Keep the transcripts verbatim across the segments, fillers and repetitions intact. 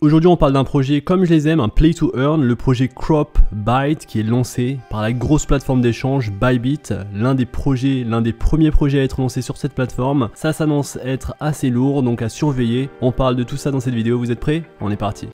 Aujourd'hui, on parle d'un projet comme je les aime, un play to earn, le projet CropBytes qui est lancé par la grosse plateforme d'échange ByBit, l'un des projets, l'un des premiers projets à être lancé sur cette plateforme. Ça s'annonce être assez lourd, donc à surveiller. On parle de tout ça dans cette vidéo, vous êtes prêts? On est parti.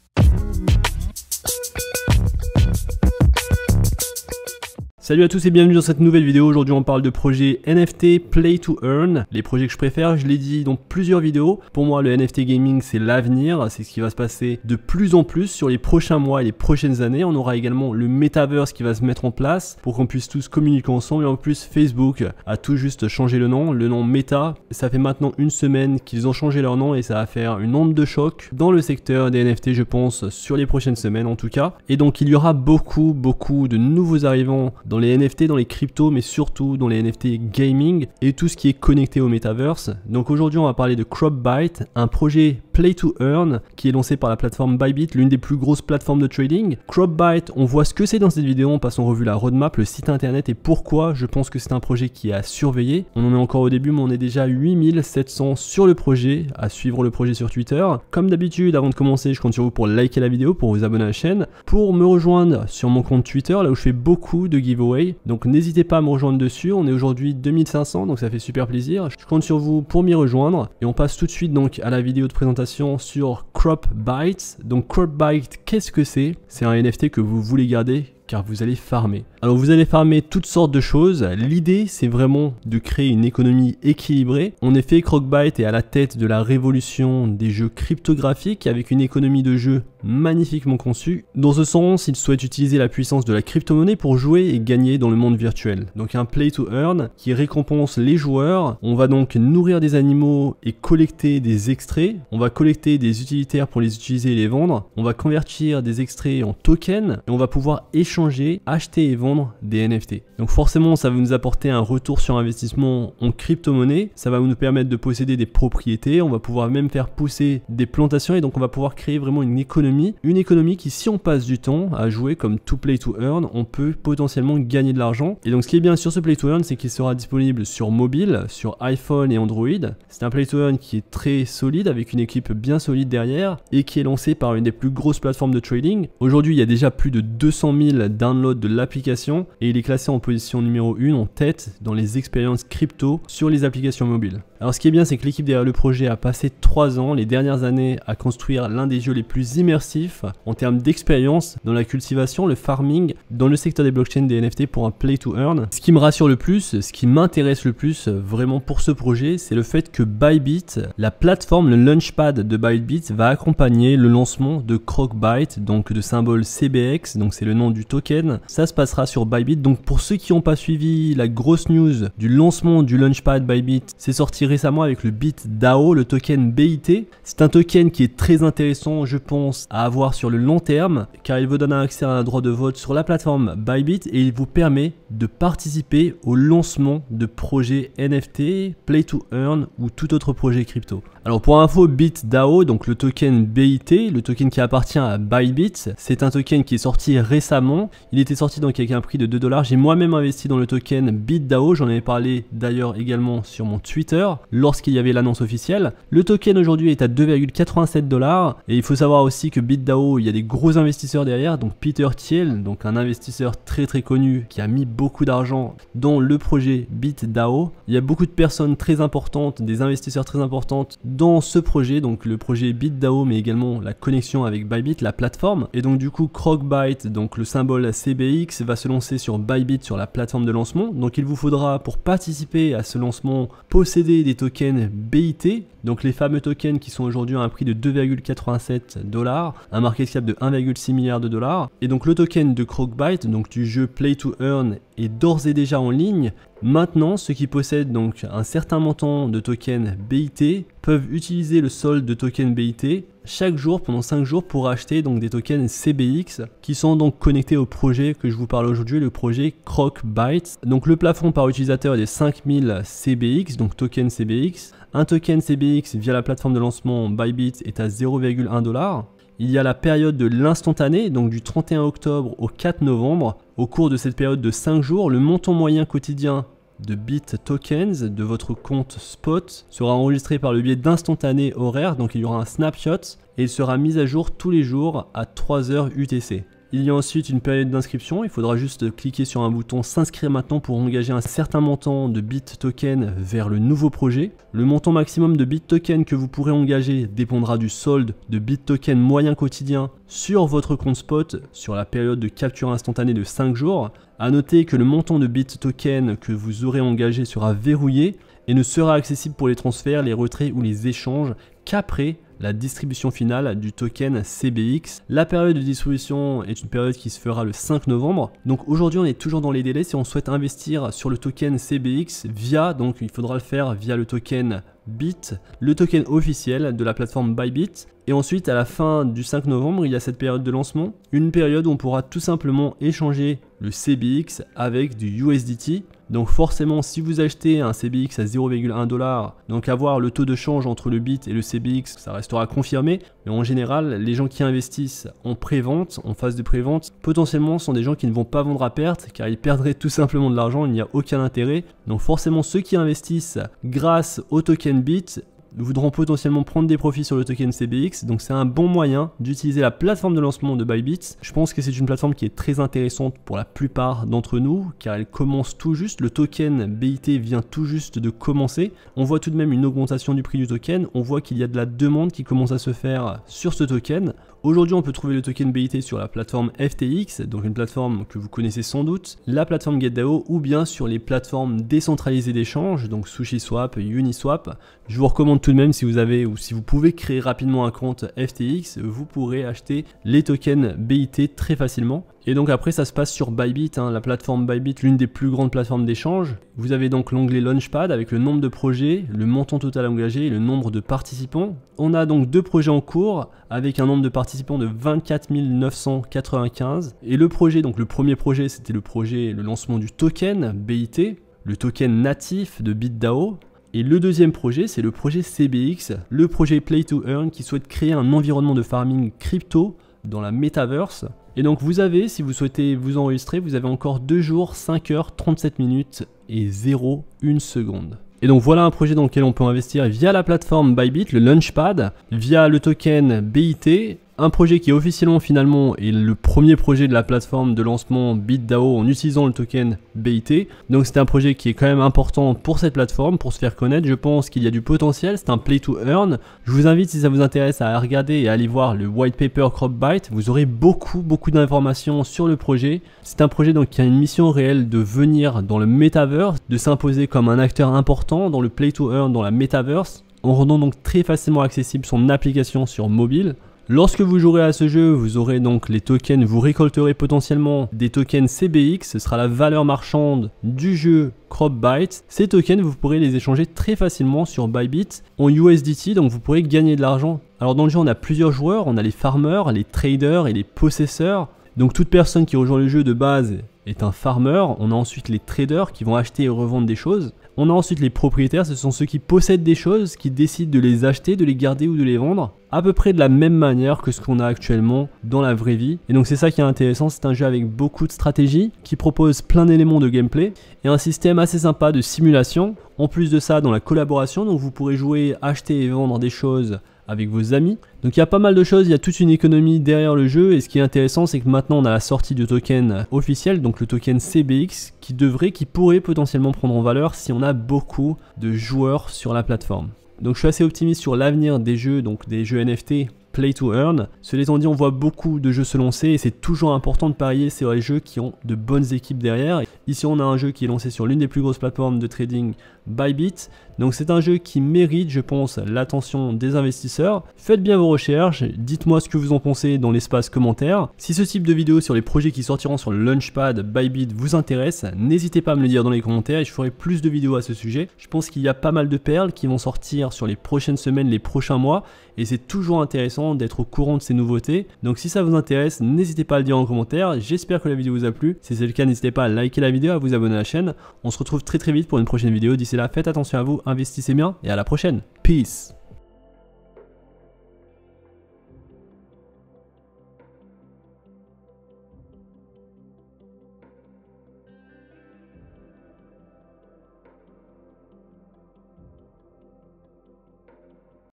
Salut à tous et bienvenue dans cette nouvelle vidéo. Aujourd'hui on parle de projets N F T, Play to Earn, les projets que je préfère, je l'ai dit dans plusieurs vidéos. Pour moi le N F T gaming c'est l'avenir, c'est ce qui va se passer de plus en plus sur les prochains mois et les prochaines années. On aura également le Metaverse qui va se mettre en place pour qu'on puisse tous communiquer ensemble. Et en plus Facebook a tout juste changé le nom, le nom Meta. Ça fait maintenant une semaine qu'ils ont changé leur nom et ça va faire une onde de choc dans le secteur des N F T je pense, sur les prochaines semaines en tout cas. Et donc il y aura beaucoup beaucoup de nouveaux arrivants dans Dans les N F T, dans les cryptos, mais surtout dans les N F T gaming et tout ce qui est connecté au metaverse. Donc aujourd'hui, on va parler de CropBytes, un projet play to earn qui est lancé par la plateforme ByBit, l'une des plus grosses plateformes de trading. CropBytes, on voit ce que c'est dans cette vidéo, on passe en revue la roadmap, le site internet et pourquoi je pense que c'est un projet qui est à surveiller. On en est encore au début, mais on est déjà huit mille sept cents sur le projet, à suivre le projet sur Twitter. Comme d'habitude, avant de commencer, je compte sur vous pour liker la vidéo, pour vous abonner à la chaîne, pour me rejoindre sur mon compte Twitter, là où je fais beaucoup de giveaways. Donc n'hésitez pas à me rejoindre dessus, on est aujourd'hui deux mille cinq cents donc ça fait super plaisir, je compte sur vous pour m'y rejoindre et on passe tout de suite donc à la vidéo de présentation sur CropBytes. Donc CropBytes, qu'est-ce que c'est? C'est un N F T que vous voulez garder car vous allez farmer. Alors vous allez farmer toutes sortes de choses, l'idée c'est vraiment de créer une économie équilibrée. En effet, CropBytes est à la tête de la révolution des jeux cryptographiques avec une économie de jeu magnifiquement conçue. Dans ce sens, ils souhaitent utiliser la puissance de la crypto-monnaie pour jouer et gagner dans le monde virtuel. Donc un play to earn qui récompense les joueurs. On va donc nourrir des animaux et collecter des extraits. On va collecter des utilitaires pour les utiliser et les vendre. On va convertir des extraits en tokens et on va pouvoir échanger, acheter et vendre des N F T. Donc forcément, ça va nous apporter un retour sur investissement en crypto-monnaie. Ça va nous permettre de posséder des propriétés. On va pouvoir même faire pousser des plantations et donc on va pouvoir créer vraiment une économie. Une économie qui, si on passe du temps à jouer comme tout play to earn, on peut potentiellement gagner de l'argent. Et donc ce qui est bien sur ce play to earn, c'est qu'il sera disponible sur mobile, sur iPhone et Android. C'est un play to earn qui est très solide avec une équipe bien solide derrière et qui est lancé par une des plus grosses plateformes de trading. Aujourd'hui, il y a déjà plus de deux cent mille downloads de l'application et il est classé en position numéro un en tête dans les expériences crypto sur les applications mobiles. Alors ce qui est bien, c'est que l'équipe derrière le projet a passé trois ans, les dernières années, à construire l'un des jeux les plus immersifs en termes d'expérience dans la cultivation, le farming, dans le secteur des blockchains, des N F T pour un play to earn. Ce qui me rassure le plus, ce qui m'intéresse le plus vraiment pour ce projet, c'est le fait que ByBit, la plateforme, le launchpad de ByBit va accompagner le lancement de CropBytes, donc de symbole C B X, donc c'est le nom du token. Ça se passera sur ByBit. Donc pour ceux qui n'ont pas suivi la grosse news du lancement du launchpad ByBit, c'est sorti récemment avec le BitDAO, le token B I T. C'est un token qui est très intéressant, je pense, à avoir sur le long terme car il vous donne un accès à un droit de vote sur la plateforme ByBit et il vous permet de participer au lancement de projets N F T, Play to Earn ou tout autre projet crypto. Alors pour info, BitDAO, donc le token B I T, le token qui appartient à ByBit, c'est un token qui est sorti récemment. Il était sorti donc avec un prix de deux dollars. J'ai moi-même investi dans le token BitDAO. J'en avais parlé d'ailleurs également sur mon Twitter lorsqu'il y avait l'annonce officielle. Le token aujourd'hui est à deux virgule quatre-vingt-sept dollars et il faut savoir aussi que BitDAO, il y a des gros investisseurs derrière. Donc Peter Thiel, donc un investisseur très très connu qui a mis beaucoup d'argent dans le projet BitDAO. Il y a beaucoup de personnes très importantes, des investisseurs très importants dans ce projet, donc le projet BitDAO, mais également la connexion avec ByBit, la plateforme. Et donc du coup, CropBytes, donc le symbole C B X, va se lancer sur ByBit, sur la plateforme de lancement. Donc il vous faudra, pour participer à ce lancement, posséder des tokens B I T, donc les fameux tokens qui sont aujourd'hui à un prix de deux virgule quatre-vingt-sept dollars, un market cap de un virgule six milliard de dollars. Et donc le token de CropBytes, donc du jeu Play to Earn, est d'ores et déjà en ligne. Maintenant, ceux qui possèdent donc un certain montant de tokens B I T peuvent utiliser le solde de tokens B I T chaque jour pendant cinq jours pour acheter donc des tokens C B X qui sont donc connectés au projet que je vous parle aujourd'hui, le projet CropBytes. Donc le plafond par utilisateur est de cinq mille C B X, donc tokens C B X. Un token C B X via la plateforme de lancement ByBit est à zéro virgule un dollar. Il y a la période de l'instantané, donc du trente et un octobre au quatre novembre. Au cours de cette période de cinq jours, le montant moyen quotidien de bit tokens de votre compte spot sera enregistré par le biais d'instantanés horaires, donc il y aura un snapshot et il sera mis à jour tous les jours à trois heures U T C. Il y a ensuite une période d'inscription, il faudra juste cliquer sur un bouton s'inscrire maintenant pour engager un certain montant de bit token vers le nouveau projet. Le montant maximum de bit token que vous pourrez engager dépendra du solde de bit token moyen quotidien sur votre compte spot sur la période de capture instantanée de cinq jours. A noter que le montant de bit token que vous aurez engagé sera verrouillé et ne sera accessible pour les transferts, les retraits ou les échanges qu'après la distribution finale du token C B X. La période de distribution est une période qui se fera le cinq novembre. Donc aujourd'hui on est toujours dans les délais. Si on souhaite investir sur le token C B X via, donc il faudra le faire via le token B I T, le token officiel de la plateforme ByBit. Et ensuite à la fin du cinq novembre il y a cette période de lancement, une période où on pourra tout simplement échanger le C B X avec du U S D T. Donc forcément si vous achetez un C B X à zéro virgule un dollar, donc avoir le taux de change entre le B I T et le C B X, ça restera confirmé, mais en général les gens qui investissent en pré-vente, en phase de pré-vente, potentiellement sont des gens qui ne vont pas vendre à perte car ils perdraient tout simplement de l'argent, il n'y a aucun intérêt. Donc forcément ceux qui investissent grâce au token B I T voudront potentiellement prendre des profits sur le token C B X, donc c'est un bon moyen d'utiliser la plateforme de lancement de ByBit. Je pense que c'est une plateforme qui est très intéressante pour la plupart d'entre nous, car elle commence tout juste, le token B I T vient tout juste de commencer. On voit tout de même une augmentation du prix du token, on voit qu'il y a de la demande qui commence à se faire sur ce token. Aujourd'hui on peut trouver le token B I T sur la plateforme F T X, donc une plateforme que vous connaissez sans doute, la plateforme Gate point I O ou bien sur les plateformes décentralisées d'échange, donc SushiSwap, Uniswap. Je vous recommande tout de même, si vous avez ou si vous pouvez créer rapidement un compte F T X, vous pourrez acheter les tokens B I T très facilement. Et donc après ça se passe sur ByBit, hein, la plateforme ByBit, l'une des plus grandes plateformes d'échange. Vous avez donc l'onglet Launchpad avec le nombre de projets, le montant total engagé et le nombre de participants. On a donc deux projets en cours avec un nombre de participants de vingt-quatre mille neuf cent quatre-vingt-quinze. Et le projet, donc le premier projet, c'était le projet, le lancement du token B I T, le token natif de BitDAO. Et le deuxième projet, c'est le projet C B X, le projet Play to Earn qui souhaite créer un environnement de farming crypto dans la Metaverse. Et donc vous avez, si vous souhaitez vous enregistrer, vous avez encore deux jours, cinq heures, trente-sept minutes et zéro virgule un seconde. Et donc voilà un projet dans lequel on peut investir via la plateforme ByBit, le Launchpad, via le token B I T. Un projet qui officiellement finalement est le premier projet de la plateforme de lancement BitDAO en utilisant le token B I T. Donc c'est un projet qui est quand même important pour cette plateforme, pour se faire connaître. Je pense qu'il y a du potentiel, c'est un play to earn. Je vous invite, si ça vous intéresse, à regarder et à aller voir le white paper CropBytes. Vous aurez beaucoup beaucoup d'informations sur le projet. C'est un projet donc qui a une mission réelle de venir dans le metaverse, de s'imposer comme un acteur important dans le play to earn, dans la metaverse, en rendant donc très facilement accessible son application sur mobile. Lorsque vous jouerez à ce jeu, vous aurez donc les tokens, vous récolterez potentiellement des tokens C B X, ce sera la valeur marchande du jeu CropBytes. Ces tokens, vous pourrez les échanger très facilement sur ByBit en U S D T, donc vous pourrez gagner de l'argent. Alors dans le jeu, on a plusieurs joueurs, on a les farmers, les traders et les possesseurs. Donc toute personne qui rejoint le jeu de base est un farmer. On a ensuite les traders qui vont acheter et revendre des choses. On a ensuite les propriétaires, ce sont ceux qui possèdent des choses, qui décident de les acheter, de les garder ou de les vendre, à peu près de la même manière que ce qu'on a actuellement dans la vraie vie. Et donc c'est ça qui est intéressant, c'est un jeu avec beaucoup de stratégies, qui propose plein d'éléments de gameplay, et un système assez sympa de simulation. En plus de ça, dans la collaboration, donc vous pourrez jouer, acheter et vendre des choses avec vos amis. Donc il y a pas mal de choses, il y a toute une économie derrière le jeu, et ce qui est intéressant c'est que maintenant on a la sortie du token officiel, donc le token C B X, qui devrait, qui pourrait potentiellement prendre en valeur si on a beaucoup de joueurs sur la plateforme. Donc je suis assez optimiste sur l'avenir des jeux, donc des jeux N F T play to earn. Cela étant dit, on voit beaucoup de jeux se lancer et c'est toujours important de parier sur les jeux qui ont de bonnes équipes derrière. Ici on a un jeu qui est lancé sur l'une des plus grosses plateformes de trading, ByBit. Donc c'est un jeu qui mérite, je pense, l'attention des investisseurs. Faites bien vos recherches, dites-moi ce que vous en pensez dans l'espace commentaire. Si ce type de vidéo sur les projets qui sortiront sur le Launchpad ByBit vous intéresse, n'hésitez pas à me le dire dans les commentaires et je ferai plus de vidéos à ce sujet. Je pense qu'il y a pas mal de perles qui vont sortir sur les prochaines semaines, les prochains mois, et c'est toujours intéressant d'être au courant de ces nouveautés. Donc si ça vous intéresse, n'hésitez pas à le dire en commentaire. J'espère que la vidéo vous a plu. Si c'est le cas, n'hésitez pas à liker la vidéo, à vous abonner à la chaîne. On se retrouve très très vite pour une prochaine vidéo. D'ici là, faites attention à vous, investissez bien et à la prochaine. Peace.